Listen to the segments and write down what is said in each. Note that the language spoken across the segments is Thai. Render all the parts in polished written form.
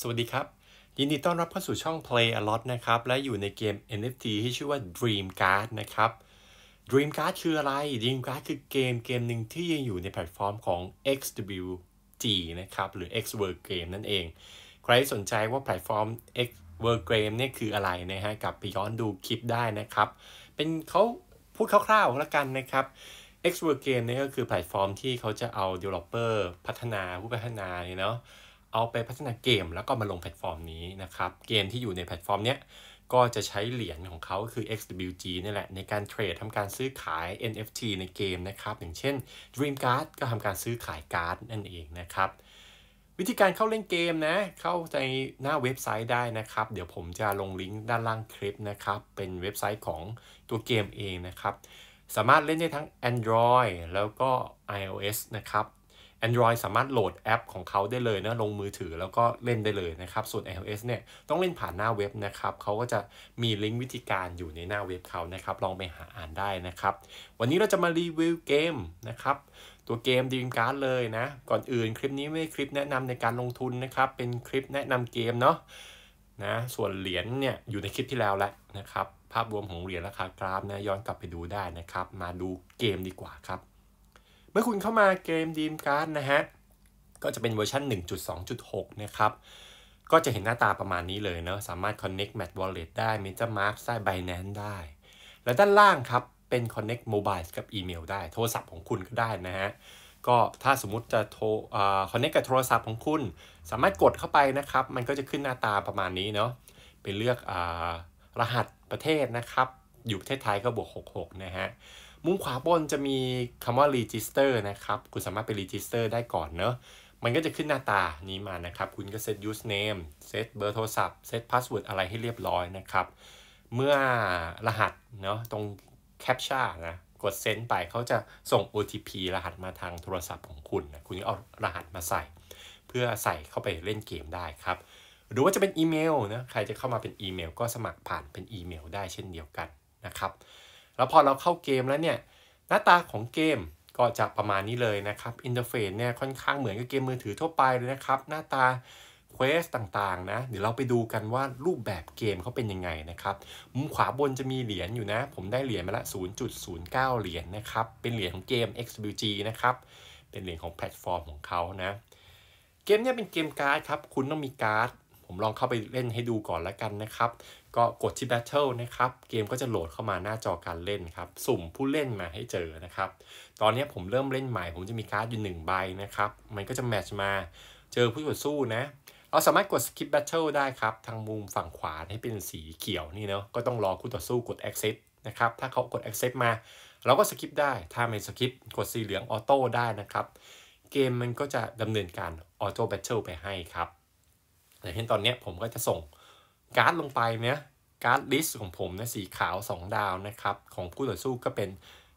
สวัสดีครับยินดีต้อนรับเข้าสู่ช่อง Play a lot นะครับและอยู่ในเกม NFT ที่ชื่อว่า Dream Card นะครับ Dream Card คืออะไร Dream Card คือเกมหนึ่งที่ยังอยู่ในแพลตฟอร์มของ XWG นะครับหรือ Xverse Game นั่นเองใครสนใจว่าแพลตฟอร์ม Xverse Game เนี่ยคืออะไรนะฮะกลับไปย้อนดูคลิปได้นะครับเป็นเขาพูดคร่าวๆแล้วกันนะครับ Xverse Game เนี่ยก็คือแพลตฟอร์มที่เขาจะเอา developer ผู้พัฒนาเนี่ยเนาะเอาไปพัฒนาเกมแล้วก็มาลงแพลตฟอร์มนี้นะครับเกมที่อยู่ในแพลตฟอร์มเนี้ยก็จะใช้เหรียญของเขาคือ XWG นี่แหละในการเทรดทำการซื้อขาย NFT ในเกมนะครับอย่างเช่น Dream Card ก็ทำการซื้อขายการ์ดนั่นเองนะครับวิธีการเข้าเล่นเกมนะเข้าในหน้าเว็บไซต์ได้นะครับเดี๋ยวผมจะลงลิงก์ด้านล่างคลิปนะครับเป็นเว็บไซต์ของตัวเกมเองนะครับสามารถเล่นได้ทั้ง Android แล้วก็ iOS นะครับAndroid สามารถโหลดแอปของเขาได้เลยนะลงมือถือแล้วก็เล่นได้เลยนะครับส่วน iOS เนี่ยต้องเล่นผ่านหน้าเว็บนะครับเขาก็จะมีลิงก์วิธีการอยู่ในหน้าเว็บเขานะครับลองไปหาอ่านได้นะครับวันนี้เราจะมารีวิวเกมนะครับตัวเกม Dream Card เลยนะก่อนอื่นคลิปนี้ไม่ใช่คลิปแนะนำในการลงทุนนะครับเป็นคลิปแนะนำเกมเนาะนะส่วนเหรียญเนี่ยอยู่ในคลิปที่แล้วแหละนะครับภาพรวมของเหรียญราคากราฟนะย้อนกลับไปดูได้นะครับมาดูเกมดีกว่าครับเมื่อคุณเข้ามาเกม Dream Card นะฮะก็จะเป็นเวอร์ชัน 1.2.6 นะครับก็จะเห็นหน้าตาประมาณนี้เลยเนาะสามารถ Connect Match Wallet ได้ MetaMask ได้ Binance ได้และด้านล่างครับเป็น Connect Mobile กับอีเมลได้โทรศัพท์ของคุณก็ได้นะฮะก็ถ้าสมมุติจะโทรConnect กับโทรศัพท์ของคุณสามารถกดเข้าไปนะครับมันก็จะขึ้นหน้าตาประมาณนี้เนาะไปเลือกรหัสประเทศนะครับอยู่ประเทศไทยก็บวก66นะฮะมุมขวาบนจะมีคำว่า register นะครับคุณสามารถไป register ได้ก่อนเนอะมันก็จะขึ้นหน้าตานี้มานะครับคุณก็ set username set เบอร์โทรศัพท์ set password อะไรให้เรียบร้อยนะครับเมื่อรหัสเนาะตรง captcha นะกด send ไปเขาจะส่ง OTP รหัสมาทางโทรศัพท์ของคุณนะคุณก็เอารหัสมาใส่เพื่อใส่เข้าไปเล่นเกมได้ครับหรือว่าจะเป็นอีเมลนะใครจะเข้ามาเป็นอีเมลก็สมัครผ่านเป็นอีเมลได้เช่นเดียวกันนะครับแล้วพอเราเข้าเกมแล้วเนี่ยหน้าตาของเกมก็จะประมาณนี้เลยนะครับอินเทอร์เฟซเนี่ยค่อนข้างเหมือนกับเกมมือถือทั่วไปเลยนะครับหน้าตาเควสต่างๆนะเดี๋ยวเราไปดูกันว่ารูปแบบเกมเขาเป็นยังไงนะครับมุมขวาบนจะมีเหรียญอยู่นะผมได้เหรียญมาละ 0.09 เหรียญนะครับเป็นเหรียญของเกม XWG นะครับเป็นเหรียญของแพลตฟอร์มของเขานะเกมเนี่ยเป็นเกมการ์ดครับคุณต้องมีการ์ดผมลองเข้าไปเล่นให้ดูก่อนแล้วกันนะครับก็กดที่ Battle นะครับเกมก็จะโหลดเข้ามาหน้าจอการเล่นครับสุ่มผู้เล่นมาให้เจอนะครับตอนนี้ผมเริ่มเล่นใหม่ผมจะมีการ์ดอยู่1ใบนะครับมันก็จะแมทช์มาเจอผู้ต่อสู้นะเราสามารถกด Skip Battle ได้ครับทางมุมฝั่งขวาให้เป็นสีเขียวนี่เนาะก็ต้องรอคู่ต่อสู้กด Accept นะครับถ้าเขากด Accept มาเราก็ Skip ได้ถ้าไม่ Skip กดสีเหลือง Auto ได้นะครับเกมมันก็จะดำเนินการ Auto Battle ไปให้ครับแต่เห็นตอนนี้ผมก็จะส่งการ์ดลงไปเนี่ยการ์ดลิสต์ของผมนะสีขาว2ดาวนะครับของคู่ต่อสู้ก็เป็น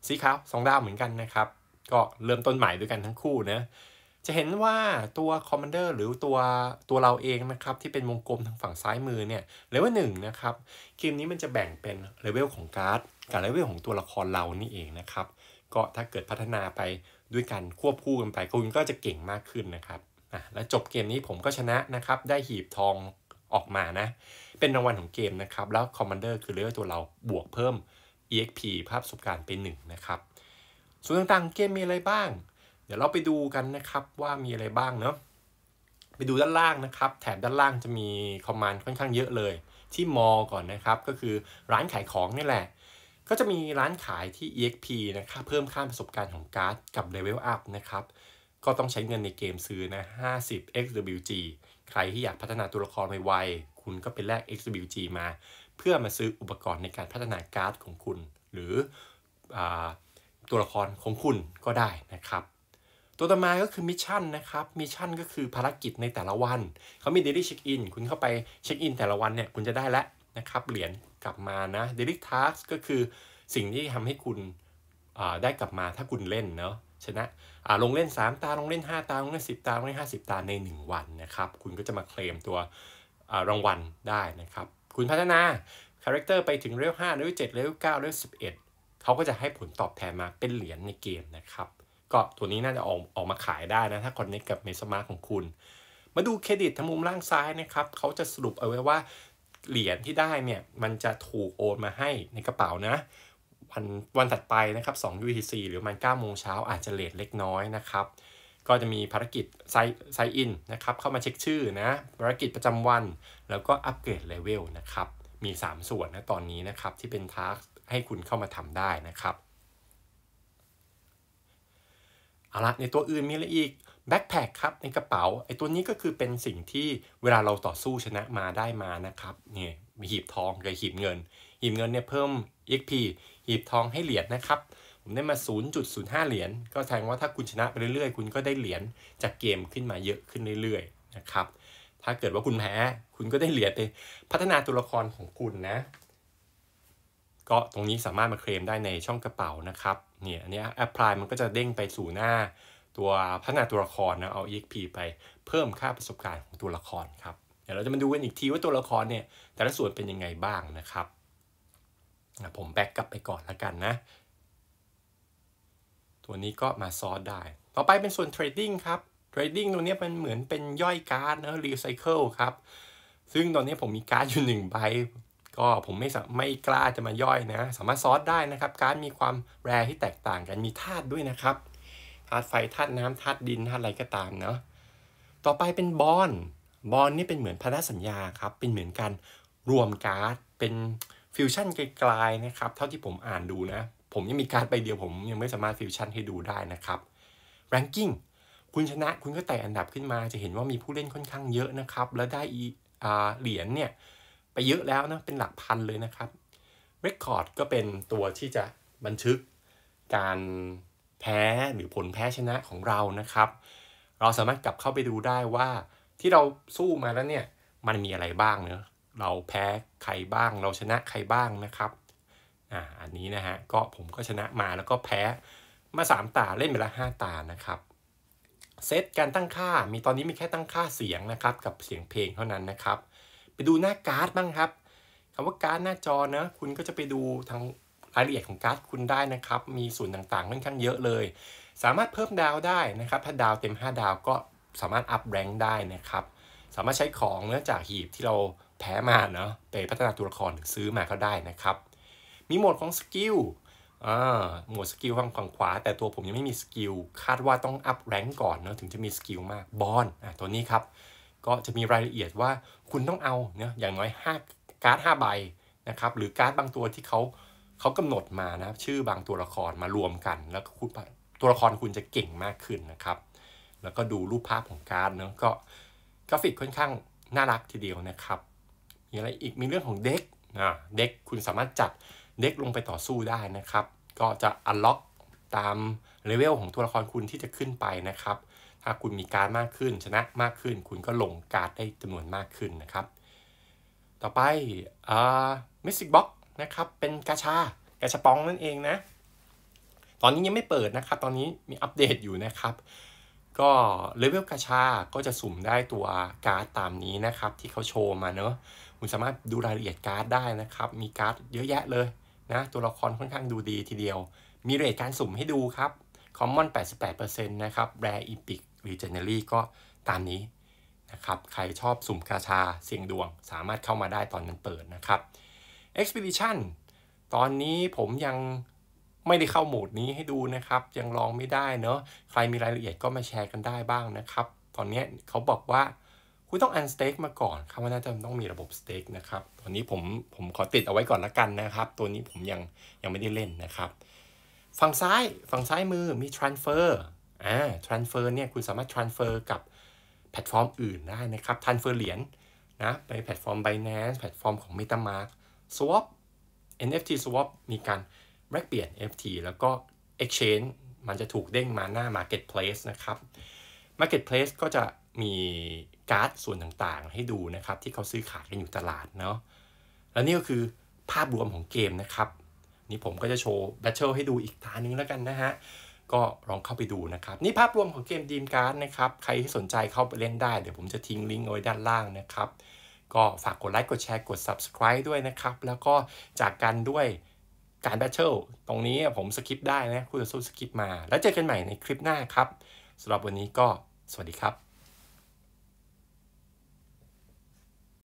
สีขาว2ดาวเหมือนกันนะครับก็เริ่มต้นใหม่ด้วยกันทั้งคู่นะจะเห็นว่าตัวคอมมานเดอร์หรือตัวเราเองนะครับที่เป็นวงกลมทางฝั่งซ้ายมือเนี่ยเลเวล1นะครับเกมนี้มันจะแบ่งเป็นเลเวลของการ์ดกับเลเวลของตัวละครเรานี่เองนะครับก็ถ้าเกิดพัฒนาไปด้วยกันควบคู่กันไปคุณก็จะเก่งมากขึ้นนะครับแล้วจบเกมนี้ผมก็ชนะนะครับได้หีบทองออกมานะเป็นรางวัลของเกมนะครับแล้วคอมมานเดอร์คือเลเวลตัวเราบวกเพิ่ม exp ภาพประสบการณ์เป็น1นะครับส่วนต่างๆเกมมีอะไรบ้างเดี๋ยวเราไปดูกันนะครับว่ามีอะไรบ้างเนาะไปดูด้านล่างนะครับแถบด้านล่างจะมีคอมมานด์ค่อนข้างเยอะเลยที่มอก่อนนะครับก็คือร้านขายของนี่แหละก็จะมีร้านขายที่ exp นะครับเพิ่มค่าประสบการณ์ของการ์ดกับเลเวลอัพนะครับก็ต้องใช้เงินในเกมซื้อนะ50 XWG ใครที่อยากพัฒนาตัวละครไวๆคุณก็ไปแลก XWG มาเพื่อมาซื้ออุปกรณ์ในการพัฒนาการ์ดของคุณหรือตัวละครของคุณก็ได้นะครับตัวต่อมาก็คือมิชชั่นนะครับมิชชั่นก็คือภารกิจในแต่ละวันเขามี Daily Check In คุณเข้าไปเช็คอินแต่ละวันเนี่ยคุณจะได้แล้วนะครับเหรียญกลับมานะ Daily Task ก็คือสิ่งที่ทำให้คุณได้กลับมาถ้าคุณเล่นเนาะชนะลงเล่น3ตาลงเล่น5ตาลงเล่น10ตาลงเล่น50ตาใน1วันนะครับคุณก็จะมาเคลมตัวรางวัลได้นะครับคุณพัฒนาคาแรคเตอร์ไปถึงเลเวล5เลเวล7เลเวล9เลเวล11เขาก็จะให้ผลตอบแทนมาเป็นเหรียญในเกมนะครับก็ตัวนี้น่าจะออกมาขายได้นะถ้าคอนเนคกับเมสมาร์ของคุณ มาดูเครดิตทางมุมล่างซ้ายนะครับเขาจะสรุปเอาไว้ว่าเหรียญที่ได้เนี่ยมันจะถูกโอนมาให้ในกระเป๋านะวันถัดไปนะครับ2 UTC หรือมัน9โมงเช้าอาจจะเลทเล็กน้อยนะครับก็จะมีภารกิจไซน์อินนะครับเข้ามาเช็คชื่อนะภารกิจประจำวันแล้วก็อัปเกรดเลเวลนะครับมี3ส่วนนะตอนนี้นะครับที่เป็นทาร์กให้คุณเข้ามาทำได้นะครับเอาละในตัวอื่นมีอะไรอีกแบ็คแพคครับในกระเป๋าไอ้ตัวนี้ก็คือเป็นสิ่งที่เวลาเราต่อสู้ชนะมาได้มานะครับนี่หีบทองกับหีบเงินเนี่ยเพิ่ม EXP หีบทองให้เหรียญนะครับผมได้มา 0.05 เหรียญก็แสดงว่าถ้าคุณชนะไปเรื่อยๆคุณก็ได้เหรียญจากเกมขึ้นมาเยอะขึ้นเรื่อยๆนะครับถ้าเกิดว่าคุณแพ้คุณก็ได้เหรียญไปพัฒนาตัวละครของคุณนะก็ตรงนี้สามารถมาเคลมได้ในช่องกระเป๋านะครับเนี่ยอันนี้แอปพลายมันก็จะเด้งไปสู่หน้าตัวพัฒนาตัวละครนะเอา EXP ไปเพิ่มค่าประสบการณ์ของตัวละครครับเดี๋ยวเราจะมาดูกันอีกทีว่าตัวละครเนี่ยแต่ละส่วนเป็นยังไงบ้างนะครับผมแบ็กกลับไปก่อนละกันนะตัวนี้ก็มาซอสได้ต่อไปเป็นส่วนเทรดดิ้งครับเทรดดิ้งตัวนี้มันเหมือนเป็นย่อยการ์ดนะรีไซเคิลครับซึ่งตอนนี้ผมมีการ์ดอยู่1ใบก็ผมไม่กล้าจะมาย่อยนะสามารถซอสได้นะครับการ์ดมีความแรร์ที่แตกต่างกันมีธาตุด้วยนะครับธาตุไฟธาตุน้ำธาตุดินธาตุอะไรก็ตามเนาะต่อไปเป็นบอนด์นี่เป็นเหมือนพันธสัญญาครับเป็นเหมือนการรวมการ์ดเป็นฟิวชั่นไกลๆนะครับเท่าที่ผมอ่านดูนะผมยังมีการ์ดใบเดียวผมยังไม่สามารถฟิวชั่นให้ดูได้นะครับแรงกิ้งคุณชนะคุณก็ไต่อันดับขึ้นมาจะเห็นว่ามีผู้เล่นค่อนข้างเยอะนะครับแล้วได้เหรียญเนี่ยไปเยอะแล้วนะเป็นหลักพันเลยนะครับเรคคอร์ดก็เป็นตัวที่จะบันทึกการแพ้หรือผลแพ้ชนะของเรานะครับเราสามารถกลับเข้าไปดูได้ว่าที่เราสู้มาแล้วเนี่ยมันมีอะไรบ้างเนอะเราแพ้ใครบ้างเราชนะใครบ้างนะครับอันนี้นะฮะก็ผมก็ชนะมาแล้วก็แพ้มา3ตาเล่นไปละ5ตานะครับเซตการตั้งค่ามีตอนนี้มีแค่ตั้งค่าเสียงนะครับกับเสียงเพลงเท่านั้นนะครับไปดูหน้าการ์ดบ้างครับคำว่าการ์ดหน้าจอนะคุณก็จะไปดูทางรายละเอียดของการ์ดคุณได้นะครับมีส่วนต่างๆค่อนข้างเยอะเลยสามารถเพิ่มดาวได้นะครับถ้าดาวเต็ม5ดาวก็สามารถอัพแรงค์ได้นะครับสามารถใช้ของเนื้อจากหีบที่เราแพ้มาเนาะไปพัฒนาตัวละครหรือซื้อมาก็ได้นะครับมีโหมดของสกิลโหมดสกิลทางฝั่งขวาแต่ตัวผมยังไม่มีสกิลคาดว่าต้องอัพแรงค์ก่อนเนาะถึงจะมีสกิลมากบอนด์ตัวนี้ครับก็จะมีรายละเอียดว่าคุณต้องเอาเนาะอย่างน้อย5การ์ด5ใบนะครับหรือการ์ดบางตัวที่เขากำหนดมานะชื่อบางตัวละครมารวมกันแล้วตัวละครคุณจะเก่งมากขึ้นนะครับแล้วก็ดูรูปภาพของการ์ดเนาะก็กราฟิกค่อนข้างน่ารักทีเดียวนะครับมีอะไรอีกมีเรื่องของเด็กเด็กคุณสามารถจัดเด็กลงไปต่อสู้ได้นะครับก็จะอันล็อกตามเลเวลของตัวละครคุณที่จะขึ้นไปนะครับถ้าคุณมีการ์ดมากขึ้นชนะมากขึ้นคุณก็ลงการ์ดได้จำนวนมากขึ้นนะครับต่อไปมิสซิกบ็อกนะครับเป็นกาชาปองนั่นเองนะตอนนี้ยังไม่เปิดนะครับตอนนี้มีอัปเดตอยู่นะครับก็เลเวลกาชาก็จะสุ่มได้ตัวการ์ดตามนี้นะครับที่เขาโชว์มาเนอะคุณสามารถดูรายละเอียดการ์ดได้นะครับมีการ์ดเยอะแยะเลยนะตัวละครค่อนข้างดูดีทีเดียวมีเรทการสุ่มให้ดูครับคอมมอน 88% นะครับแรร์อีพิกรีเจเนอรี่ก็ตามนี้นะครับใครชอบสุ่มกาชาเสี่ยงดวงสามารถเข้ามาได้ตอนนั้นเปิดนะครับ Expedition ตอนนี้ผมยังไม่ได้เข้าโหมดนี้ให้ดูนะครับยังลองไม่ได้เนอะใครมีรายละเอียดก็มาแชร์กันได้บ้างนะครับตอนนี้เขาบอกว่าคุณต้องอันสเต็กมาก่อนครับว่าน่าจะต้องมีระบบสเต็กนะครับตอนนี้ผมขอติดเอาไว้ก่อนละกันนะครับตัวนี้ผมยังไม่ได้เล่นนะครับฝั่งซ้ายมือมี transfer transfer เนี่ยคุณสามารถ transfer กับแพลตฟอร์มอื่นได้นะครับ transfer เหรียญนะไปแพลตฟอร์ม Binance แพลตฟอร์มของ MetaMask swap NFT swap มีการแลกเปลี่ยน NFT แล้วก็ exchange มันจะถูกเด้งมาหน้า marketplace นะครับ marketplace ก็จะมีการ์ดส่วนต่างๆให้ดูนะครับที่เขาซื้อขายกันอยู่ตลาดเนาะแล้วนี่ก็คือภาพรวมของเกมนะครับนี่ผมก็จะโชว์ Battle ให้ดูอีกตานึงแล้วกันนะฮะก็ลองเข้าไปดูนะครับนี่ภาพรวมของเกม Dream Card นะครับใครที่สนใจเข้าไปเล่นได้เดี๋ยวผมจะทิ้งลิงก์เอาไว้ด้านล่างนะครับก็ฝากกดไลค์กดแชร์กด Subscribe ด้วยนะครับแล้วก็จากกันด้วยการ Battle ตรงนี้ผมสกิปได้นะคุณจะสู้สกิปมาแล้วเจอกันใหม่ในคลิปหน้าครับสำหรับวันนี้ก็สวัสดีครับ